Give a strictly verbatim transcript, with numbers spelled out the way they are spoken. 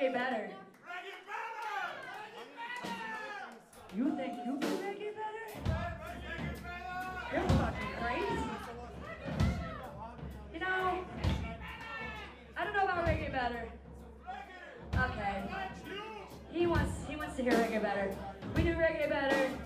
Reggae Better. Reggae Better! You think you can Reggae Better? You're fucking crazy. You know, I don't know about Reggae Better. Okay. He wants, he wants to hear Reggae Better. We do Reggae Better.